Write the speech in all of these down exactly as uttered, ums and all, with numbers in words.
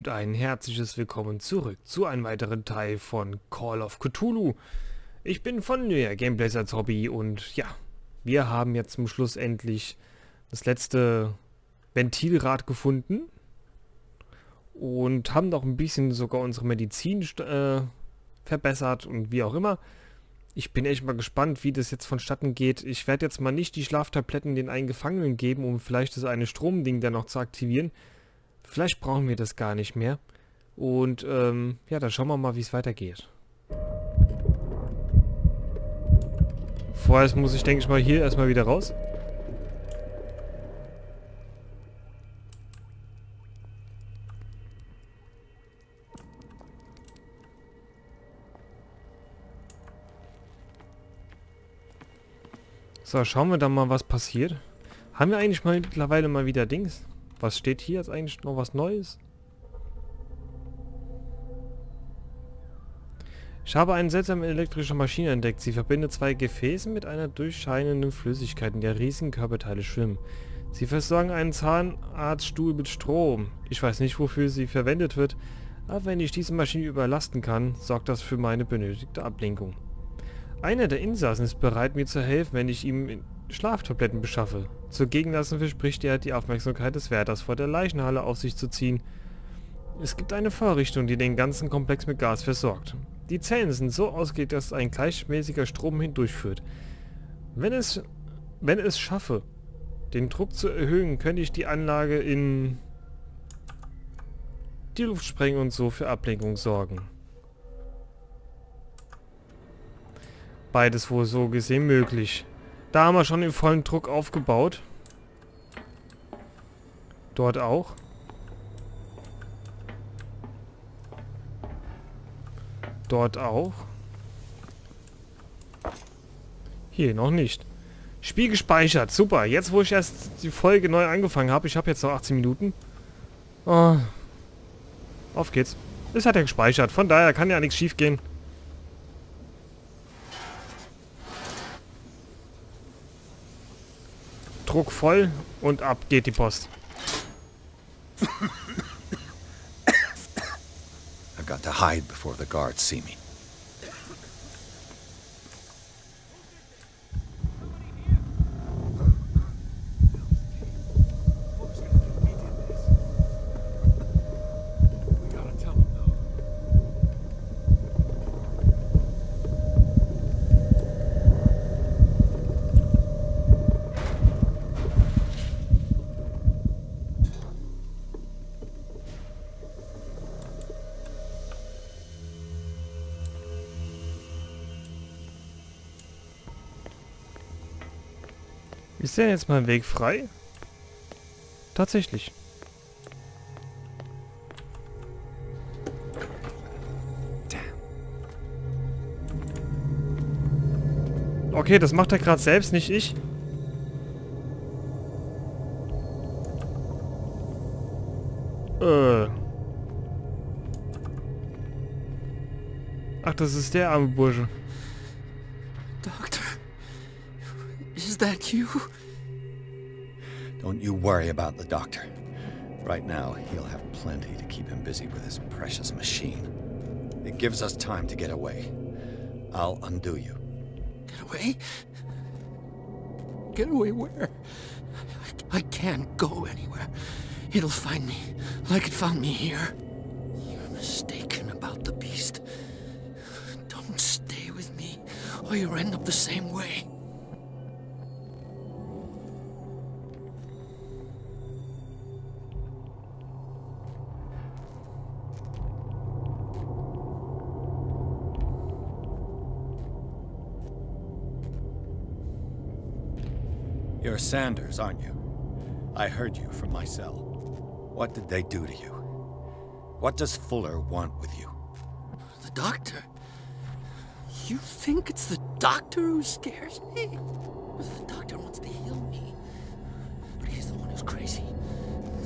Und ein herzliches Willkommen zurück zu einem weiteren Teil von Call of Cthulhu. Ich bin von Löher Gameplays als Hobby und ja, wir haben jetzt zum Schluss endlich das letzte Ventilrad gefunden und haben noch ein bisschen sogar unsere Medizin äh, verbessert und wie auch immer. Ich bin echt mal gespannt, wie das jetzt vonstatten geht. Ich werde jetzt mal nicht die Schlaftabletten den einen Gefangenen geben, um vielleicht das eine Stromding dann noch zu aktivieren. Vielleicht brauchen wir das gar nicht mehr. Und ähm, ja, dann schauen wir mal, wie es weitergeht. Vorerst muss ich, denke ich mal, hier erstmal wieder raus. So, schauen wir dann mal, was passiert. Haben wir eigentlich mal mittlerweile mal wieder Dings? Was steht hier jetzt eigentlich noch was Neues? Ich habe eine seltsame elektrische Maschine entdeckt. Sie verbindet zwei Gefäße mit einer durchscheinenden Flüssigkeit, in der riesige Körperteile schwimmen. Sie versorgen einen Zahnarztstuhl mit Strom. Ich weiß nicht, wofür sie verwendet wird, aber wenn ich diese Maschine überlasten kann, sorgt das für meine benötigte Ablenkung. Einer der Insassen ist bereit, mir zu helfen, wenn ich ihm Schlaftabletten beschaffe. Zur Gegenleistung verspricht er, die Aufmerksamkeit des Wärters vor der Leichenhalle auf sich zu ziehen. Es gibt eine Vorrichtung, die den ganzen Komplex mit Gas versorgt. Die Zellen sind so ausgelegt, dass ein gleichmäßiger Strom hindurchführt. Wenn es, wenn es schaffe, den Druck zu erhöhen, könnte ich die Anlage in die Luft sprengen und so für Ablenkung sorgen. Beides wohl so gesehen möglich. Da haben wir schon den vollen Druck aufgebaut. Dort auch. Dort auch. Hier noch nicht. Spiel gespeichert. Super. Jetzt, wo ich erst die Folge neu angefangen habe. Ich habe jetzt noch achtzehn Minuten. Oh. Auf geht's. Das hat er gespeichert. Von daher kann ja nichts schief gehen. Druck voll und ab geht die Post. I've got to hide before the guards see me. Ist ja jetzt mein Weg frei? Tatsächlich. Okay, das macht er gerade selbst, nicht ich. Äh. Ach, das ist der arme Bursche. Doctor, is that you? Don't you worry about the doctor. Right now, he'll have plenty to keep him busy with his precious machine. It gives us time to get away. I'll undo you. Get away? Get away where? I, I can't go anywhere. It'll find me, like it found me here. You're mistaken about the beast. Don't stay with me, or you'll end up the same way. You're Sanders, aren't you? I heard you from my cell. What did they do to you? What does Fuller want with you? The doctor? You think it's the doctor who scares me? The doctor wants to heal me. But he's the one who's crazy.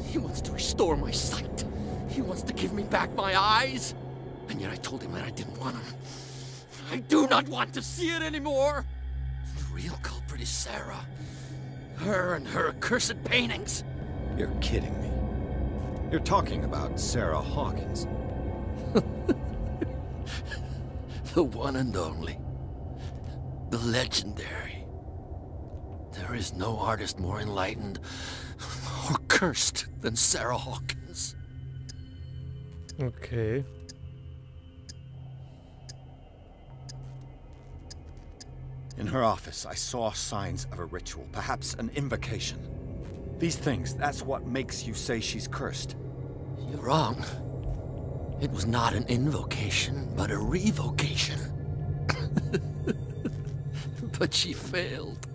He wants to restore my sight. He wants to give me back my eyes. And yet I told him that I didn't want him. I do not want to see it anymore! The real culprit is Sarah. Her and her accursed paintings. You're kidding me. You're talking about Sarah Hawkins. The one and only. The legendary. There is no artist more enlightened or cursed than Sarah Hawkins. Okay. In her office, I saw signs of a ritual, perhaps an invocation. These things, that's what makes you say she's cursed. You're wrong. It was not an invocation, but a revocation. But she failed.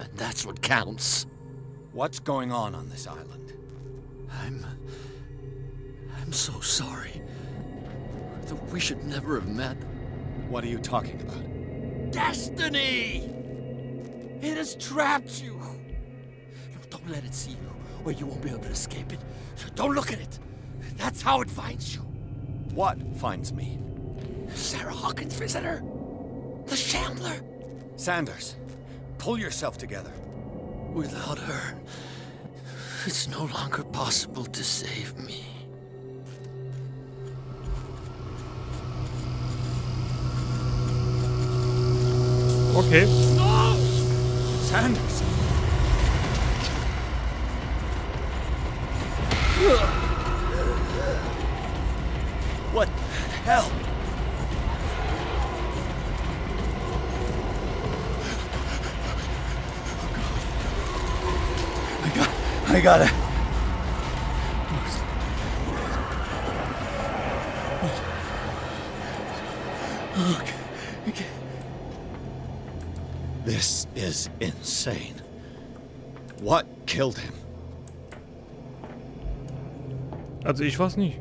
And that's what counts. What's going on on this island? I'm... I'm so sorry. We should never have met. What are you talking about? Destiny! It has trapped you! No, don't let it see you, or you won't be able to escape it. So don't look at it! That's how it finds you. What finds me? Sarah Hawkins' visitor. The Shambler. Sanders, pull yourself together. Without her, it's no longer possible to save me. Okay. No! Sanders! What the hell? I got... I got it. Okay. Okay. This is insane. What killed him? Also ich weiß nicht.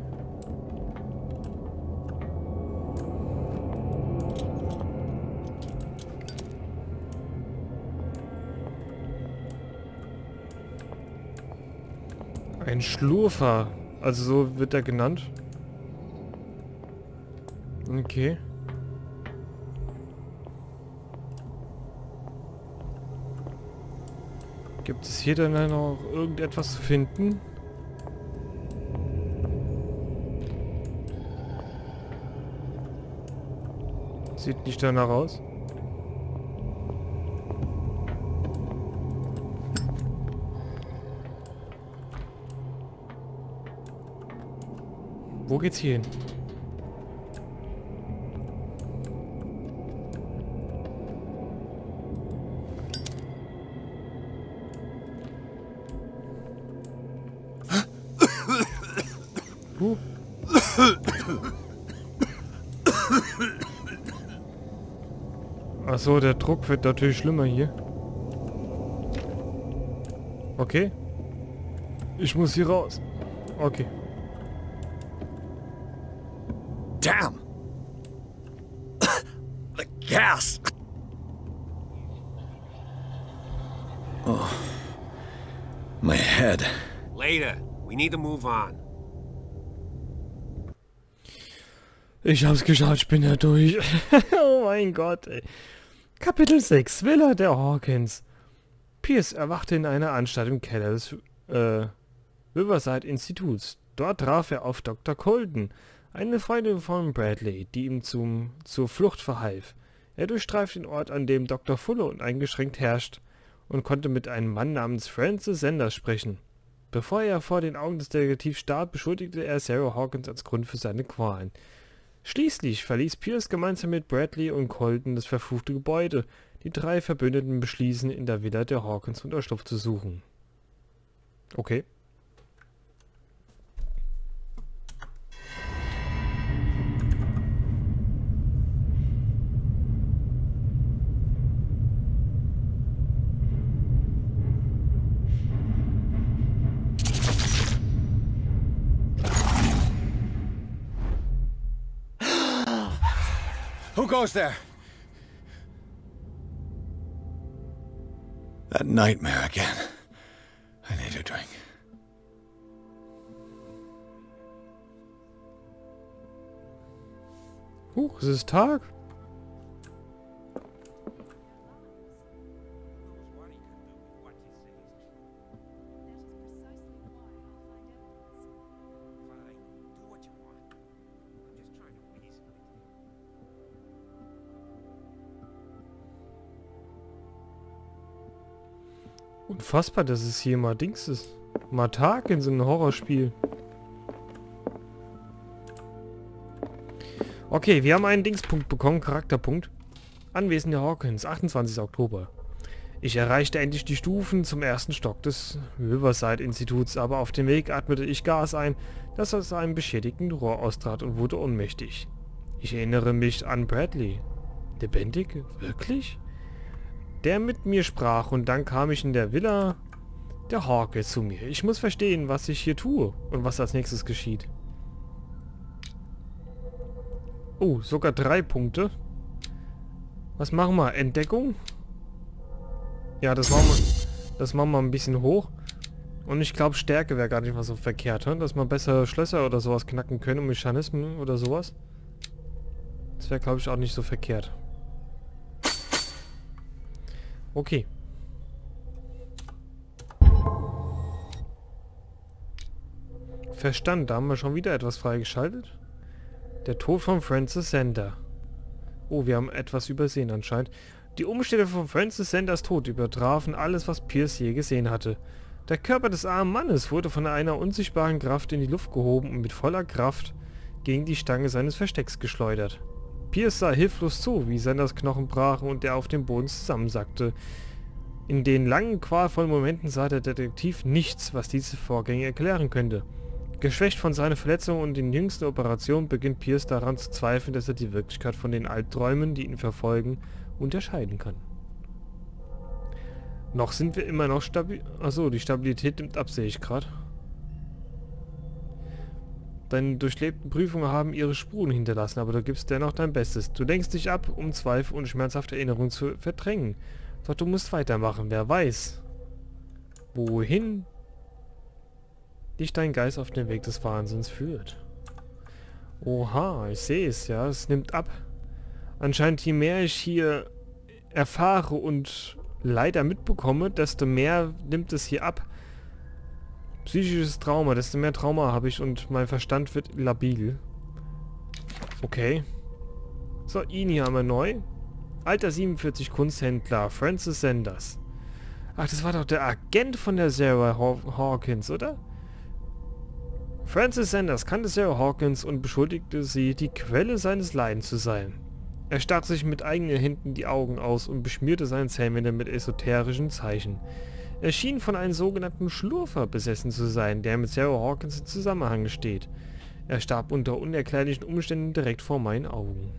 Ein Schlurfer. Also so wird er genannt. Okay. Gibt es hier denn noch irgendetwas zu finden? Sieht nicht danach aus. Wo geht's hier hin? Huh? Achso, der Druck wird natürlich schlimmer hier. Okay. Ich muss hier raus. Okay. Damn. The gas. Oh. My head. Later. We need to move on. Ich hab's geschafft, ich bin ja durch. Oh mein Gott, ey. Kapitel sechs, Villa der Hawkins. Pierce erwachte in einer Anstalt im Keller des äh, Riverside Instituts. Dort traf er auf Doktor Colden, eine Freundin von Bradley, die ihm zum, zur Flucht verhalf. Er durchstreifte den Ort, an dem Doktor Fuller uneingeschränkt herrscht, und konnte mit einem Mann namens Francis Sanders sprechen. Bevor er vor den Augen des Detektivs starb, beschuldigte er Sarah Hawkins als Grund für seine Qualen. Schließlich verließ Pierce gemeinsam mit Bradley und Colden das verfluchte Gebäude. Die drei Verbündeten beschließen, in der Villa der Hawkins Unterschlupf zu suchen. Okay. Who goes there? That nightmare again. I need a drink. Huch, es ist Tag. Unfassbar, dass es hier mal Dings ist. Mal Tag in so einem Horrorspiel. Okay, wir haben einen Dingspunkt bekommen, Charakterpunkt. Anwesende Hawkins, achtundzwanzigster Oktober. Ich erreichte endlich die Stufen zum ersten Stock des Riverside Instituts, aber auf dem Weg atmete ich Gas ein, das aus einem beschädigten Rohr austrat und wurde ohnmächtig. Ich erinnere mich an Bradley. Lebendig? Wirklich? Der mit mir sprach und dann kam ich in der Villa der Hawkins zu mir. Ich muss verstehen, was ich hier tue und was als nächstes geschieht. Oh, sogar drei Punkte. Was machen wir? Entdeckung? Ja, das machen wir, das machen wir ein bisschen hoch. Und ich glaube, Stärke wäre gar nicht mal so verkehrt, hein? Dass wir besser Schlösser oder sowas knacken können und Mechanismen oder sowas. Das wäre, glaube ich, auch nicht so verkehrt. Okay. Verstand, da haben wir schon wieder etwas freigeschaltet. Der Tod von Francis Sanders. Oh, wir haben etwas übersehen anscheinend. Die Umstände von Francis Sanders Tod übertrafen alles, was Pierce je gesehen hatte. Der Körper des armen Mannes wurde von einer unsichtbaren Kraft in die Luft gehoben und mit voller Kraft gegen die Stange seines Verstecks geschleudert. Pierce sah hilflos zu, wie Sanders Knochen brachen und er auf dem Boden zusammensackte. In den langen, qualvollen Momenten sah der Detektiv nichts, was diese Vorgänge erklären könnte. Geschwächt von seiner Verletzung und den jüngsten Operationen beginnt Pierce daran zu zweifeln, dass er die Wirklichkeit von den Albträumen, die ihn verfolgen, unterscheiden kann. Noch sind wir immer noch stabil... Achso, die Stabilität nimmt ab, sehe ich gerade. Deine durchlebten Prüfungen haben ihre Spuren hinterlassen, aber du gibst dennoch dein Bestes. Du lenkst dich ab, um Zweifel und schmerzhafte Erinnerungen zu verdrängen. Doch du musst weitermachen, wer weiß. Wohin dich dein Geist auf den Weg des Wahnsinns führt. Oha, ich sehe es, ja, es nimmt ab. Anscheinend, je mehr ich hier erfahre und leider mitbekomme, desto mehr nimmt es hier ab. Psychisches Trauma, desto mehr Trauma habe ich und mein Verstand wird labil. Okay. So, ihn hier haben wir neu. Alter siebenundvierzig, Kunsthändler, Francis Sanders. Ach, das war doch der Agent von der Sarah Haw- Hawkins, oder? Francis Sanders kannte Sarah Hawkins und beschuldigte sie, die Quelle seines Leidens zu sein. Er stach sich mit eigenen Händen die Augen aus und beschmierte seine Zähne mit esoterischen Zeichen. Er schien von einem sogenannten Schlurfer besessen zu sein, der mit Sarah Hawkins in Zusammenhang steht. Er starb unter unerklärlichen Umständen direkt vor meinen Augen.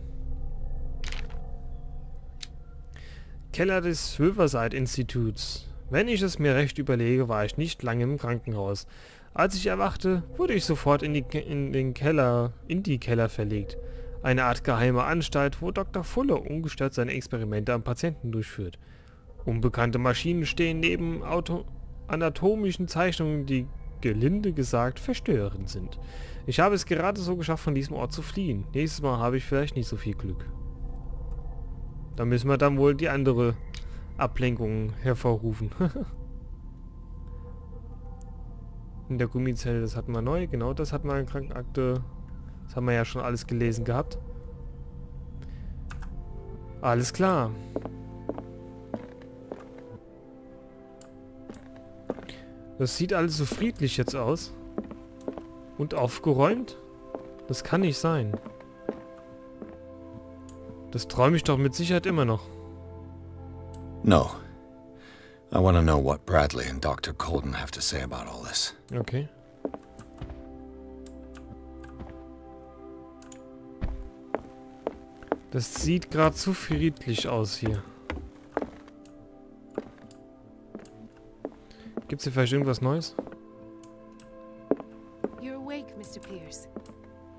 Keller des Riverside Instituts. Wenn ich es mir recht überlege, war ich nicht lange im Krankenhaus. Als ich erwachte, wurde ich sofort in, die, in den Keller, in die Keller verlegt. Eine Art geheime Anstalt, wo Doktor Fuller ungestört seine Experimente am Patienten durchführt. Unbekannte Maschinen stehen neben Auto anatomischen Zeichnungen, die gelinde gesagt verstörend sind. Ich habe es gerade so geschafft, von diesem Ort zu fliehen. Nächstes Mal habe ich vielleicht nicht so viel Glück. Da müssen wir dann wohl die andere Ablenkung hervorrufen. In der Gummizelle, das hatten wir neu, genau, das hatten wir in Krankenakte. Das haben wir ja schon alles gelesen gehabt. Alles klar. Das sieht alles so friedlich jetzt aus. Und aufgeräumt? Das kann nicht sein. Das träume ich doch mit Sicherheit immer noch. No. I want to know what Bradley and Doctor Colden have to say about all this. Okay. Das sieht gerade zu friedlich aus hier. Gibt's hier vielleicht irgendwas Neues? You're awake, Mister Pierce.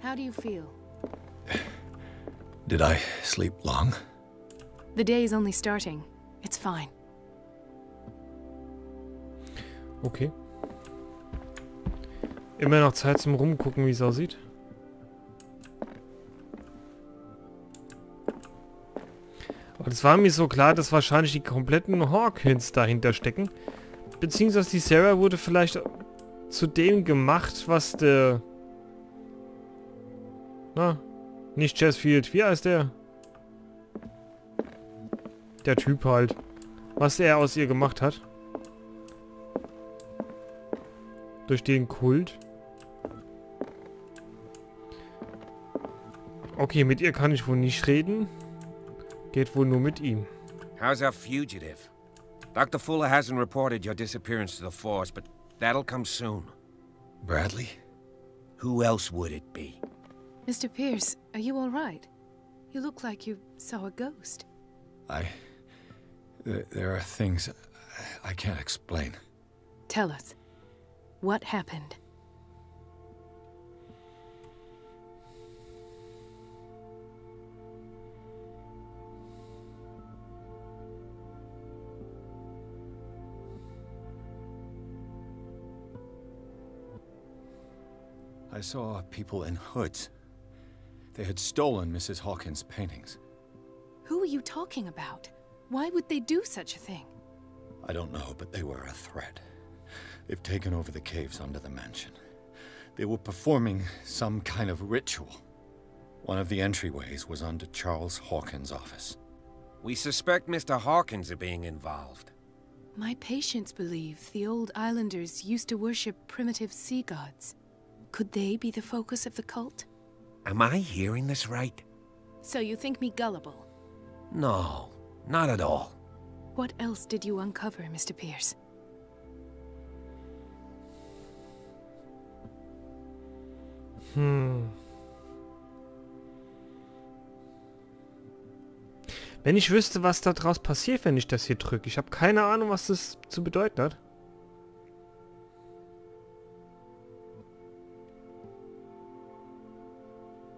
How do you feel? Did I sleep long? The day is only starting. It's fine. Okay. Immer noch Zeit zum Rumgucken, wie es aussieht. Aber es war mir so klar, dass wahrscheinlich die kompletten Hawkins dahinter stecken. Beziehungsweise die Sarah wurde vielleicht zu dem gemacht, was der... Na, nicht Chessfield. Wie heißt der? Der Typ halt. Was er aus ihr gemacht hat. Durch den Kult. Okay, mit ihr kann ich wohl nicht reden. Geht wohl nur mit ihm. How's our fugitive? Doctor Fuller hasn't reported your disappearance to the force, but that'll come soon. Bradley? Who else would it be? Mister Pierce, are you all right? You look like you saw a ghost. I... Th there are things I can't explain. Tell us. What happened? I saw people in hoods. They had stolen Missus Hawkins' paintings. Who are you talking about? Why would they do such a thing? I don't know, but they were a threat. They've taken over the caves under the mansion. They were performing some kind of ritual. One of the entryways was under Charles Hawkins' office. We suspect Mister Hawkins of being involved. My patients believe the old islanders used to worship primitive sea gods. Could they be the focus of the cult? Am I hearing this right? So you think me gullible? No, not at all. What else did you uncover, Mister Pierce? Hm. Wenn ich wüsste, was da draus passiert, wenn ich das hier drücke. Ich habe keine Ahnung, was das zu bedeuten hat.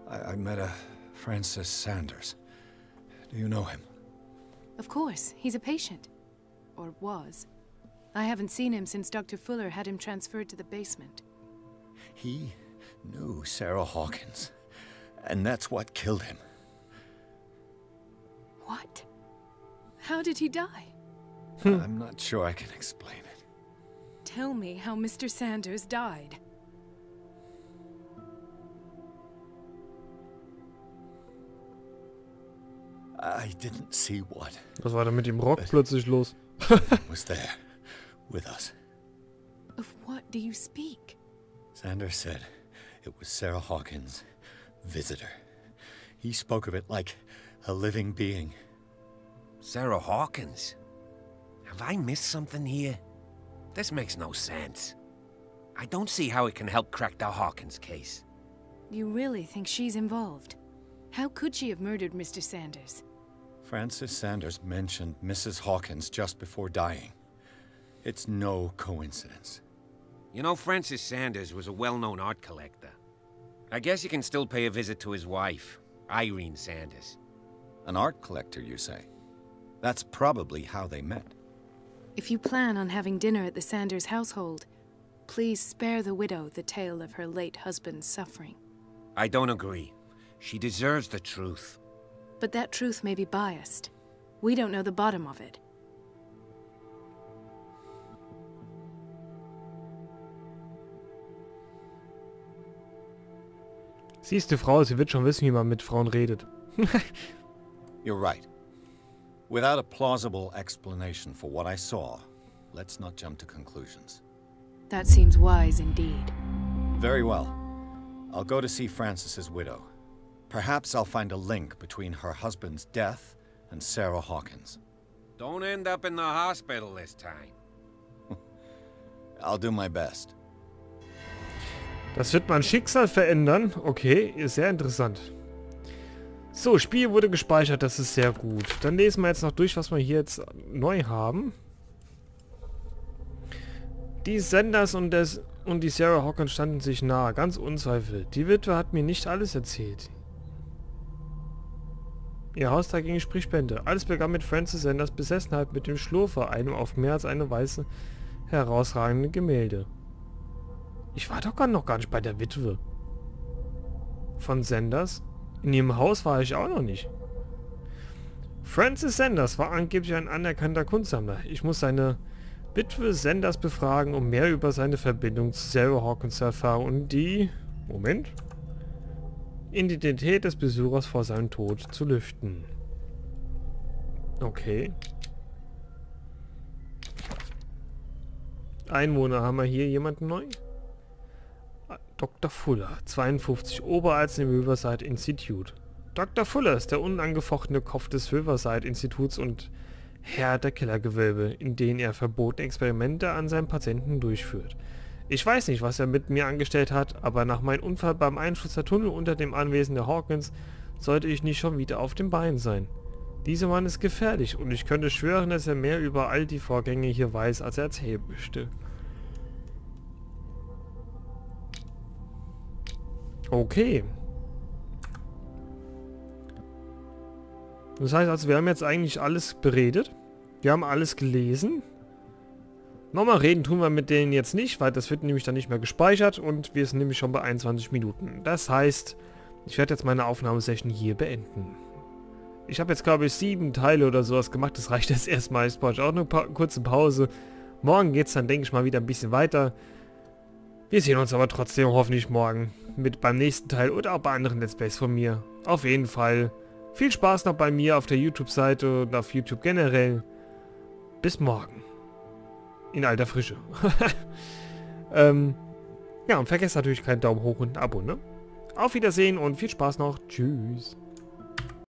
I met a Francis Sanders. Do you know him? Of course. He's a patient. Or was. I haven't seen him since Doctor Fuller had him transferred to the basement. He knew Sarah Hawkins. And that's what killed him. What? How did he die? I'm not sure I can explain it. Tell me how Mister Sanders died. I didn't see what. Was war denn mit dem Rock plötzlich los? Was there with us. Of what do you speak? Sanders said it was Sarah Hawkins' visitor. He spoke of it like a living being. Sarah Hawkins? Have I missed something here? This makes no sense. I don't see how it can help crack the Hawkins case. You really think she's involved? How could she have murdered Mister Sanders? Francis Sanders mentioned Missus Hawkins just before dying. It's no coincidence. You know, Francis Sanders was a well-known art collector. I guess you can still pay a visit to his wife, Irene Sanders. An art collector, you say? That's probably how they met. If you plan on having dinner at the Sanders household, please spare the widow the tale of her late husband's suffering. I don't agree. She deserves the truth. But that truth may be biased. We don't know the bottom of it. Sie ist eine Frau, sie wird schon wissen, wie man mit Frauen redet. You're right. Without a plausible explanation for what I saw, let's not jump to conclusions. That seems wise indeed. Very well. I'll go to see Francis's widow. Perhaps I'll find a link between her husband's death and Sarah Hawkins. Don't end up in the hospital this time. I'll do my best. Das wird mein Schicksal verändern. Okay, ist sehr interessant. So, Spiel wurde gespeichert, das ist sehr gut. Dann lesen wir jetzt noch durch, was wir hier jetzt neu haben. Die Sanders und, des, und die Sarah Hawkins standen sich nahe, ganz unzweifelt. Die Witwe hat mir nicht alles erzählt. Ihr Haus dagegen spricht Bände. Alles begann mit Francis Sanders Besessenheit mit dem Schlurfer, einem auf mehr als eine Weise herausragenden Gemälde. Ich war doch gar noch gar nicht bei der Witwe von Sanders. In ihrem Haus war ich auch noch nicht. Francis Sanders war angeblich ein anerkannter Kunstsammler. Ich muss seine Witwe Sanders befragen, um mehr über seine Verbindung zu Sarah Hawkins zu erfahren und die... Moment... Identität des Besuchers vor seinem Tod zu lüften. Okay. Einwohner, haben wir hier jemanden neu? Doktor Fuller, zweiundfünfzig, Oberarzt im Riverside Institut. Doktor Fuller ist der unangefochtene Kopf des Riverside Instituts und Herr der Kellergewölbe, in denen er verbotene Experimente an seinen Patienten durchführt. Ich weiß nicht, was er mit mir angestellt hat, aber nach meinem Unfall beim Einsturz der Tunnel unter dem Anwesen der Hawkins sollte ich nicht schon wieder auf dem Bein sein. Dieser Mann ist gefährlich und ich könnte schwören, dass er mehr über all die Vorgänge hier weiß, als er erzählen möchte. Okay. Das heißt also, wir haben jetzt eigentlich alles beredet. Wir haben alles gelesen. Nochmal reden tun wir mit denen jetzt nicht, weil das wird nämlich dann nicht mehr gespeichert und wir sind nämlich schon bei einundzwanzig Minuten. Das heißt, ich werde jetzt meine Aufnahmesession hier beenden. Ich habe jetzt, glaube ich, sieben Teile oder sowas gemacht. Das reicht jetzt erstmal. Ich brauche auch eine pa- kurze Pause. Morgen geht es dann, denke ich mal, wieder ein bisschen weiter. Wir sehen uns aber trotzdem hoffentlich morgen mit beim nächsten Teil oder auch bei anderen Let's Plays von mir. Auf jeden Fall. Viel Spaß noch bei mir auf der YouTube-Seite und auf YouTube generell. Bis morgen. In alter Frische. ähm, ja, und vergesst natürlich keinen Daumen hoch und ein Abo, ne? Auf Wiedersehen und viel Spaß noch. Tschüss.